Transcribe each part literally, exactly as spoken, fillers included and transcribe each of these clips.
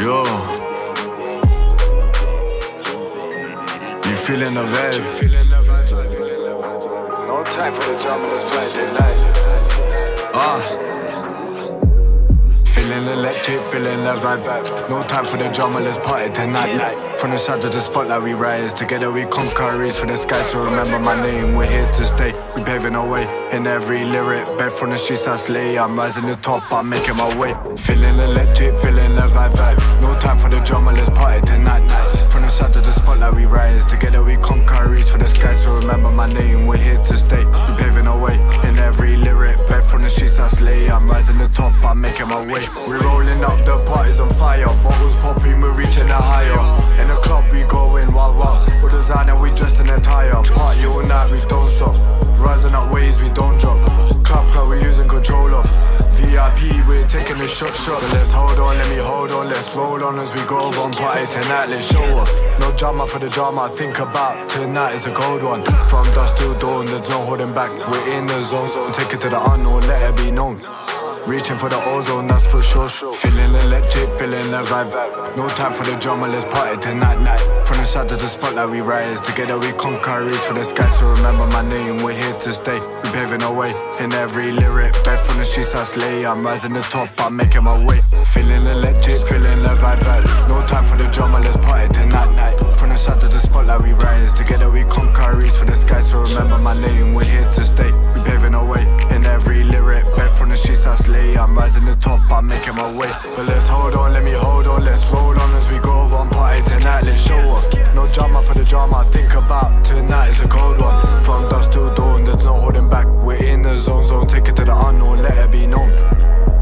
Yo. You feeling the vibe? No time for the job, let's play tonight. Ah. Feeling electric, feeling the vibe. No time for the drama, let's party tonight. From the shadow to the spotlight we rise. Together we conquer, reach for the sky. So remember my name, we're here to stay. We paving our way in every lyric. Bed from the streets I slay. I'm rising to the top, I'm making my way. Feeling electric, feeling the vibe, vibe. No time for the drama, let's party tonight. From the shadow to the spotlight we rise. Together we conquer, reach for the sky. So remember my name, we're here to stay. We paving our way in every lyric. Bed from the streets I slay. I'm rising to the top, I'm making my way. We rolling up, the party's on fire. Bottles popping, we're reaching a higher. The club we going wild, wild. With designer we dressed in attire. Party all night we don't stop. Rising up waves we don't drop. Club club we losing control of. V I P we're taking a shot shot. So let's hold on, let me hold on. Let's roll on as we grow on. Party tonight, let's show off. No drama for the drama I think about. Tonight is a cold one. From dusk till dawn, there's no holding back. We're in the zone, so take it to the unknown. Let it be known. Reaching for the ozone, that's for sure. Feeling electric, feeling the vibe. No time for the drama, let's party tonight. Night. From the shadow to the spotlight we rise. Together we conquer, reach for the sky. So remember my name, we're here to stay. We paving our way in every lyric. Back from the streets I slay. I'm rising to the top, I'm making my way. Feeling electric, feeling the vibe. No time for the drama, let's party tonight. Night. From the shadow to the spotlight we rise. Together we conquer, reach for the sky. So remember my name, we're here to stay. We paving our way in every lyric. Back from the streets I slay. I'm rising to the top, I'm making my way. But let's hold on, let me hold on. Let's roll on as we go on. Party tonight, let's show off. No drama for the drama I think about. Tonight is a cold one. From dusk till dawn, there's no holding back. We're in the zone, zone, take it to the unknown. Let it be known.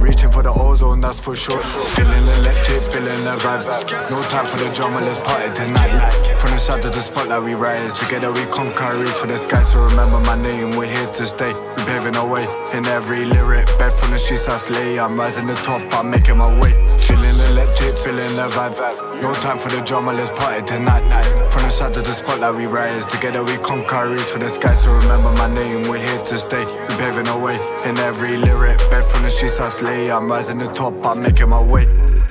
Reaching for the ozone, that's for sure. Feeling electric, feeling the vibe. No time for the drama, let's party tonight. From the shadow to the spotlight we rise. Together we conquer, reach for the sky. So remember my name, we're here to stay. We're paving our way in every lyric. Bed from the streets I slay. I'm rising to the top, I'm making my way. Feeling electric, feeling the vibe. No time for the drama, let's party tonight. From the shadow to the spotlight we rise. Together we conquer, reach for the sky. So remember my name, we're here to stay. We're paving our way in every lyric. Bed from the streets I slay. I'm rising to the top, I'm making my way.